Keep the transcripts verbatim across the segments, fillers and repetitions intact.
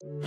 Thank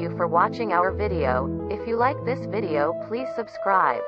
you for watching our video. If you like this video, please subscribe.